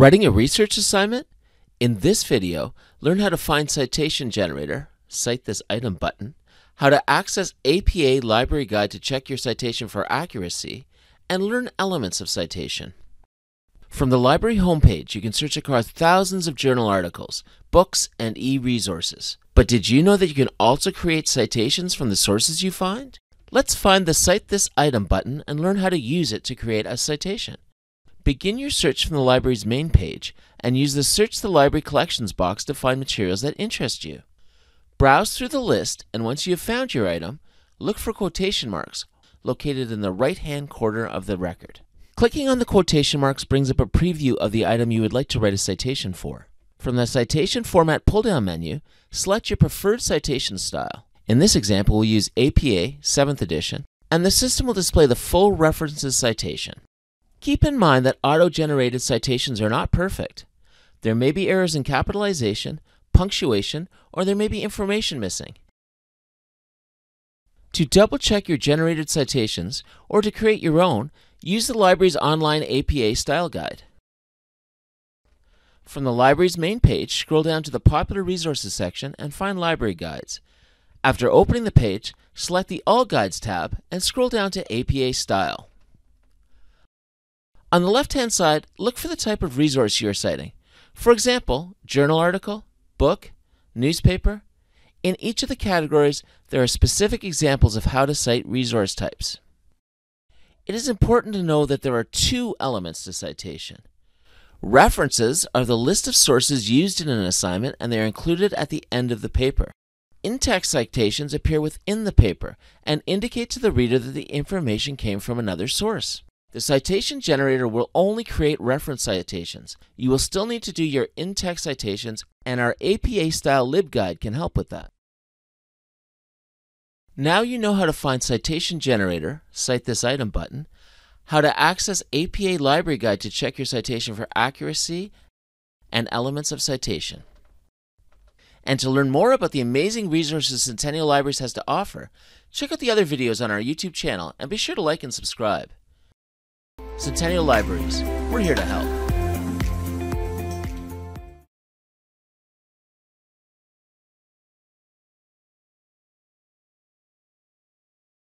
Writing a research assignment? In this video, learn how to find Citation Generator, Cite This Item button, how to access APA Library Guide to check your citation for accuracy, and learn elements of citation. From the library homepage, you can search across thousands of journal articles, books, and e-resources. But did you know that you can also create citations from the sources you find? Let's find the Cite This Item button and learn how to use it to create a citation. Begin your search from the library's main page and use the Search the Library Collections box to find materials that interest you. Browse through the list, and once you have found your item, look for quotation marks located in the right-hand corner of the record. Clicking on the quotation marks brings up a preview of the item you would like to write a citation for. From the Citation Format pull-down menu, select your preferred citation style. In this example, we'll use APA 7th edition, and the system will display the full references citation. Keep in mind that auto-generated citations are not perfect. There may be errors in capitalization, punctuation, or there may be information missing. To double-check your generated citations, or to create your own, use the library's online APA style guide. From the library's main page, scroll down to the Popular Resources section and find Library Guides. After opening the page, select the All Guides tab and scroll down to APA Style. On the left-hand side, look for the type of resource you are citing. For example, journal article, book, newspaper. In each of the categories, there are specific examples of how to cite resource types. It is important to know that there are two elements to citation. References are the list of sources used in an assignment, and they are included at the end of the paper. In-text citations appear within the paper and indicate to the reader that the information came from another source. The citation generator will only create reference citations. You will still need to do your in-text citations, and our APA-style LibGuide can help with that. Now you know how to find Citation Generator, Cite This Item button, how to access APA Library Guide to check your citation for accuracy, and elements of citation. And to learn more about the amazing resources Centennial Libraries has to offer, check out the other videos on our YouTube channel and be sure to like and subscribe. Centennial Libraries, we're here to help.